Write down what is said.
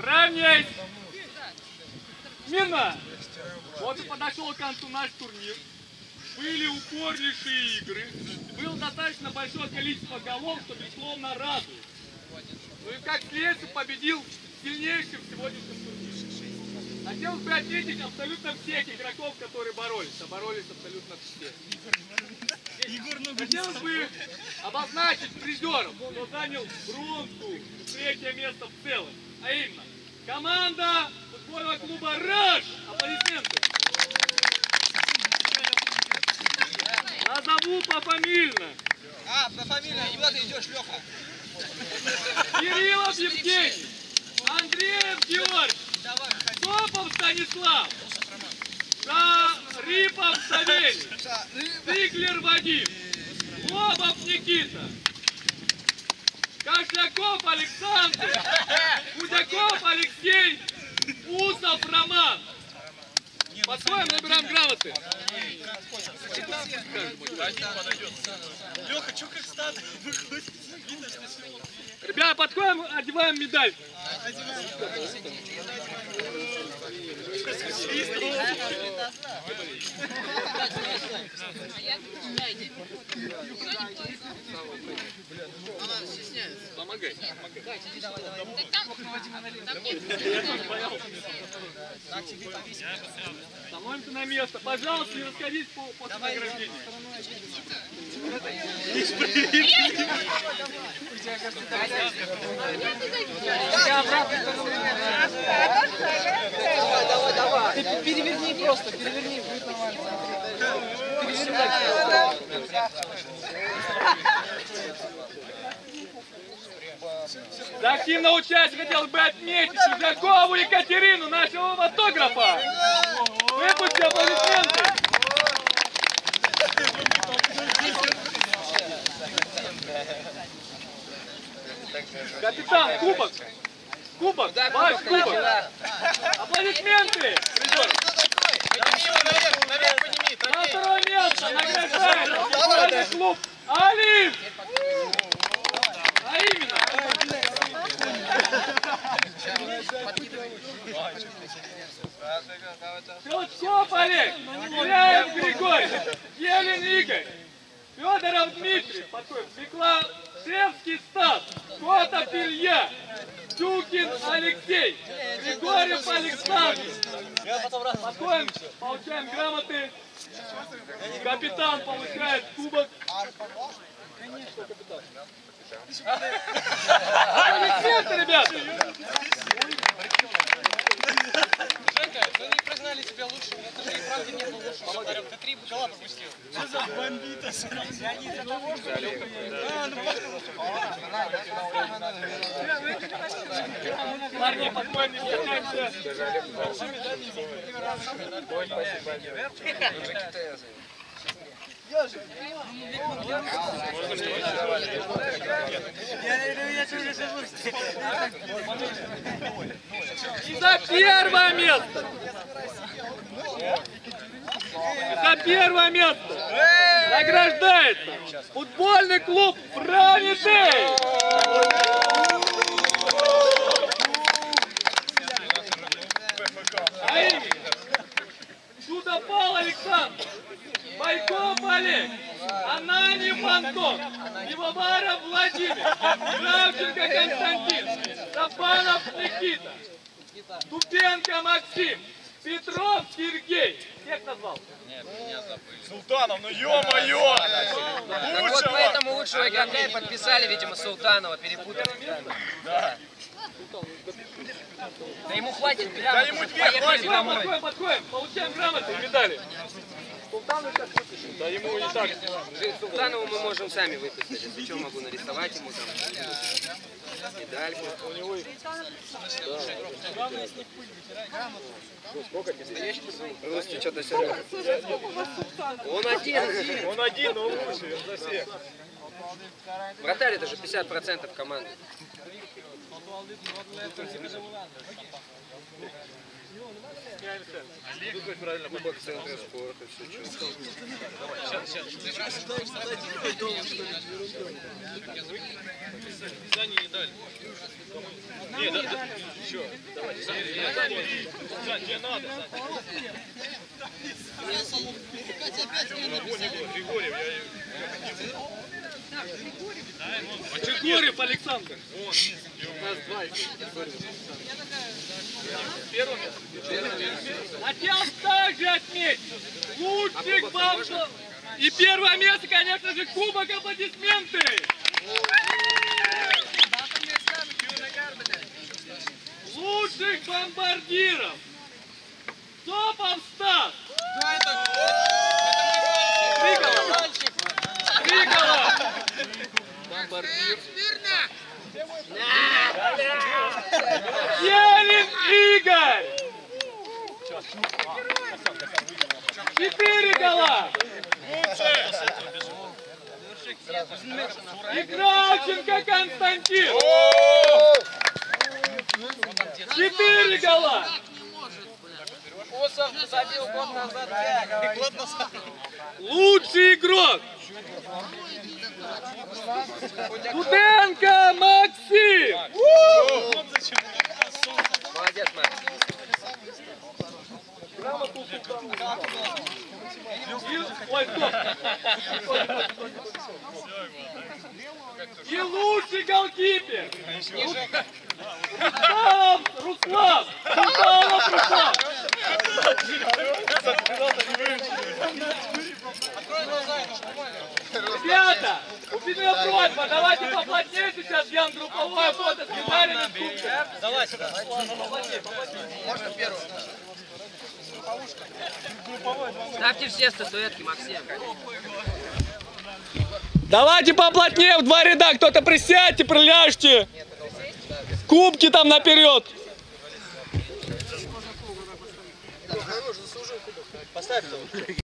Ранее! Мина! Вот и подошел к концу наш турнир. Были упорнейшие игры. Было достаточно большое количество голов, что безусловно радует. Ну и как следствие победил сильнейший в сегодняшнем турнире. Хотелось бы отметить абсолютно всех игроков, которые боролись. А боролись абсолютно все. Хотелось бы обозначить призеров, кто занял бронзу, третье место в целом. А именно, команда футбольного клуба «Рэш». Аплодисменты. Назову пофамильно. Пофамильно. И вот идешь, Леха. Кириллов Евгений. Андреев Георгий. Сопов Станислав. Рипов Савелий. Тыклер Вадим. Лобов Никита. Кошляков Александр. Кудяков Алексей. Усов Роман. Подходим, набираем грамоты. Леха, что как стадо? Ребята, подходим, одеваем медаль. Она стесняется. Помогай. Становимся на место. Пожалуйста, не расходись по награждению. Давай. Ты переверни просто, переверни, будет нормально. За активно участие хотел бы отметить Чудакову Екатерину, нашего фотографа. Выпусти аплодисменты. Капитан, кубок. Кубок, ваш кубок. Аплодисменты. На второе место награждает футбольный клуб «Алис». А именно. Шелчков Олег, Гуляев Григорий, Елен Игорь, Федоров Дмитрий, подходит, Беклашевский Стас, Котов Илья, Тюкин Алексей, Григорьев Александр. Подходим, получаем грамоты. Капитан получает кубок. Что капитан? Аплодисменты, ребята! Жека, мы не признали тебя лучшим, это же и правда не был лучшим. Ты 3 гола пропустил. Что за бомбита? Они из-за того, что Лёха едет. Парни, подходим, не катаемся. И за первое место! За первое место награждается футбольный клуб «Правитай». А именно Чудопал Александр, Байков Олег, Ананьев Антон, Ивоваров Владимир, Кравченко Константин, Стапанов Никита, Тупенко Максим, Петров Сергей. Как назвал? Нет, меня забыли. Султанов, ну ё-моё! Вот поэтому лучшего игрока и подписали, видимо, Султанова, перепутали. Да. Да ему хватит прямо. Да ему две хватит. Подходим, подходим, получаем грамоты и медали. Султанову сейчас выпишем. Да ему и так. Султанову мы можем сами выписать. Если что, могу нарисовать ему там. Дальше. У него их... Главное, с них пыль вытирать. Сколько тебе? Русский что-то серьезно. Он один, но он лучше за всех. Вратарь — это же 50% команды. Тут правильно попадает в центр спорта, все чувствую. Саня не дали. Не, да, еще. Давай, Саня, тебе надо. Григорьев, Григорьев Александр. У нас два. Первый. Хотел также отметить лучших бомжов. И первое место, конечно же, кубок, аплодисменты. Лучших бомбардиров. Топом старт. Триколор. Бомбардир. Елен Игорь! 4 гола! Игравченко Константин! 4 гола! Усов забил год назад 5. Лучший игрок! Дуденко Максим! Молодец, Максим. И лучший голкипер! Руслан! Руслан! Ребята, у меня просьба, давайте поплотнее сейчас сделаем групповое фото с гитарами в кубке. Давай сюда, поплотнее, поплотнее. Можно первую? Ставьте все статуэтки, Максим. Давайте поплотнее в 2 ряда, кто-то присядьте, приляжьте. Кубки там наперед. Поставь.